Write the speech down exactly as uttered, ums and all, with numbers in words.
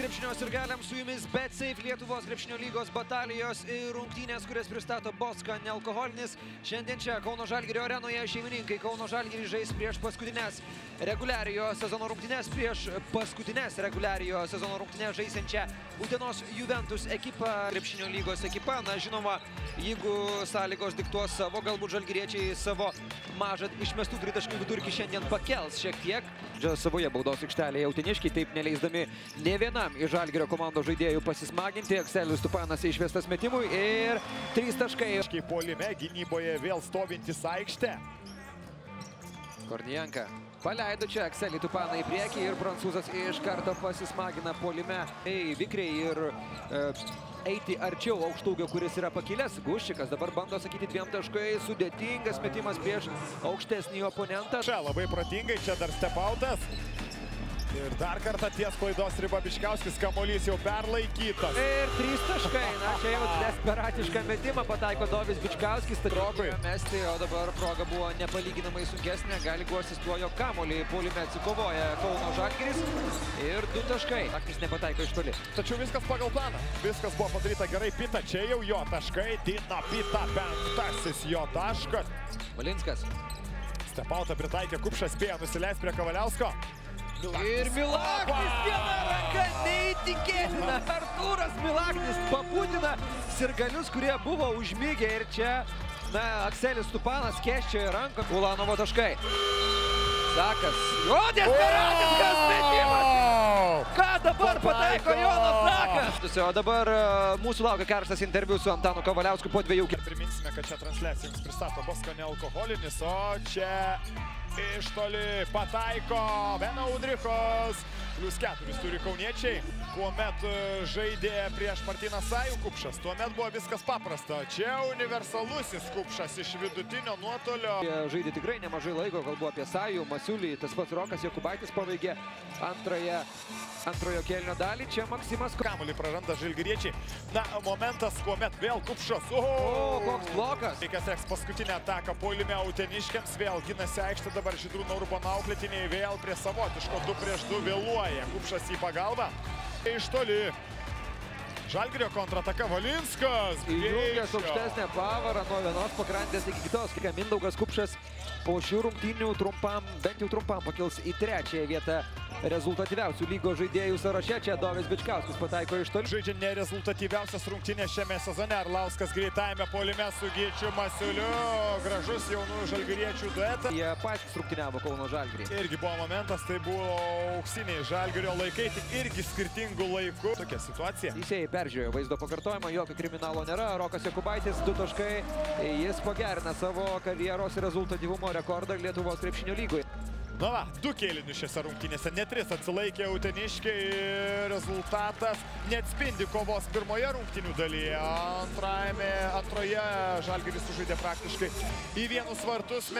Krepšinio sirgaliams, su jumis Betsafe Lietuvos Krepšinio lygos batalijos ir rungtynės, kurias pristato Boska nealkoholinis. Šiandien čia Kauno Žalgirio arenoje šeimininkai Kauno Žalgiris žais prieš paskutinės reguliariojo sezono rungtynės prieš paskutinės reguliariojo sezono rungtynės žaisiančią Utenos Juventus ekipą, Krepšinio lygos ekipą. Na, žinoma, jeigu sąlygos diktuos savo, galbūt žalgiriečiai savo mažą išmestų tritaškių vidurkį šiandien pakels šiek tiek. Savoje baudos aikštelėje uteniškiai, taip neleisdami ne vienam iš Žalgirio komandos žaidėjų pasismaginti. Akselis Tupanas išvestas metimui ir trys taškai. Polime gynyboje vėl stovintis aikšte. Kornijenko paleido čia Akselį Tupaną į priekį ir prancūzas iš karto pasismagina polime. Ei, vikriai ir e, eiti arčiau aukštaūgio, kuris yra pakilęs. Guščikas dabar bando sakyti dviem taškai. Sudėtingas metimas prieš aukštesnį oponentą. Čia labai pratingai, čia dar Stepautas. Ir dar kartą ties klaidos riba Bičkauskis, kamuolys jau perlaikytas. Ir trys taškai, na čia jau desperatišką metimą pataiko Dobis Bičkauskis. Progui mesti, o dabar proga buvo nepalyginamai sunkesnė, gali guostis tuo, jog kamuolį puolime atsikovoja Kauno Žalgiris. Ir du taškai, Aknis nepataiko iš toli. Tačiau viskas pagal planą, viskas buvo padaryta gerai. Pita, čia jau jo taškai, Dina Pita, penktasis jo taškas. Valinskas. Stepauta pritaikė, Kupšas spėjo nusileisti prie Kavaliausko. Milaknis. Ir Milaknis viena ranka, neįtikėtina. Artūras Milaknis papūtina sirgalius, kurie buvo užmygę. Ir čia, na, Akselis Tupanas keščioje ranką. Kulanovo taškai. Sakas. O, desperatiškas metimas. Ką dabar pataiko Jonas Rakas? O dabar mūsų laukia karštas interviu su Antanu Kavaliausku po dviejų. Priminsime, kad čia transliaciją jums pristato Boska nealkoholinis, o čia iš toli pataiko Vėno Udrihas. Plius keturis turi kauniečiai. Kuomet žaidė prieš Martyną Sajų Kupšas, tuomet buvo viskas paprasta. Čia universalusis Kupšas iš vidutinio nuotolio. Žaidė tikrai nemažai laiko, kalbu apie Sajų, Masiulį. Tas pats Rokas Jakubaitis paveikė antroje, antrojo kėlinio dalį. Čia Maksimas. Kamuolį praranda žalgiriečiai. Na, momentas, kuomet vėl Kupšas. O, koks blokas. Reikia seks paskutinę ataką puolime uteniškiams. Vėl ginasi aikštė dabar Žydrų Naurubono auklėtiniai. Vėl prie savotiško du prieš du vėluoja. Kupšas į pagalbą. Iš toli Žalgirio kontrataka. Valinskas. Įjungęs aukštesnę pavarą nuo vienos pakrantės iki kitos. Mindaugas Kupšas po šių rungtynių trumpam, bent jau trumpam, pakils į trečiąją vietą rezultatyviausių lygo žaidėjų sąraše. Čia Dovis Bičkauskis pataiko iš toli. Žaidžia nerezultatyviausias rungtynės šiame sezone. Arlauskas greitajame puolime su Gyčiu Masiuliu. Gražus jaunų žalgiriečių duetas. Jie patys rungtyniavo Kauno Žalgirį. Irgi buvo momentas, tai buvo auksiniai Žalgirio laikai, tik irgi skirtingų laikų. Tokia situacija. Teisėjai peržiūrėjo vaizdo pakartojimą, jokio kriminalo nėra. Rokas Jakubaitis, du taškai. Jis pagerina savo karjeros rezultatyvumo rekordą Lietuvos krepšinio lygoje. Na va, du kėlinius šiose rungtynėse, ne tris atsilaikė uteniškiai ir rezultatas neatspindi kovos pirmoje rungtynių dalyje. Antrajame, antroje Žalgiris sužaidė praktiškai į vienus vartus.